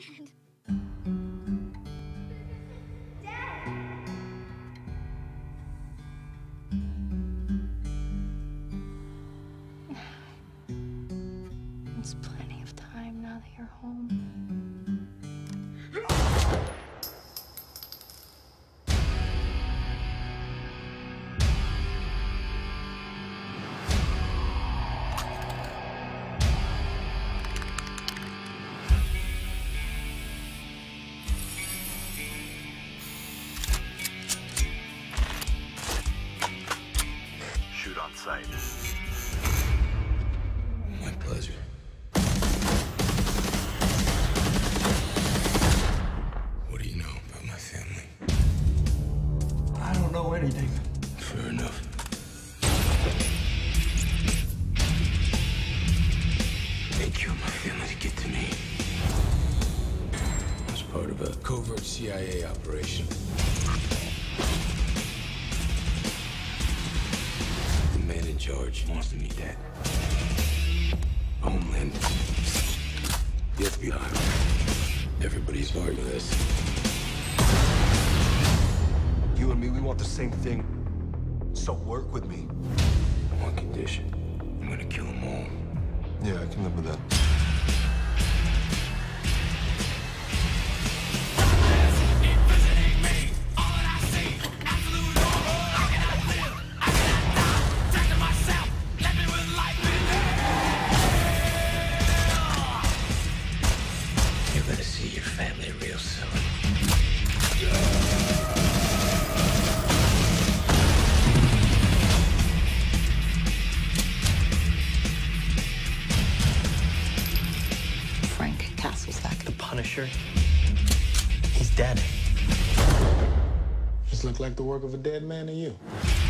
second. It's plenty of time now that you're home. Shoot on sight. My pleasure. Anything. Fair enough. They killed my family to get to me. It was part of a covert CIA operation. The man in charge wants me dead. Homeland. The FBI. Everybody's part of this. You and me, we want the same thing. So work with me. On one condition. I'm gonna kill them all. Yeah, I can live with that. You're gonna see your family real soon. Frank Castle's back. The Punisher. He's dead. This looks like the work of a dead man to you.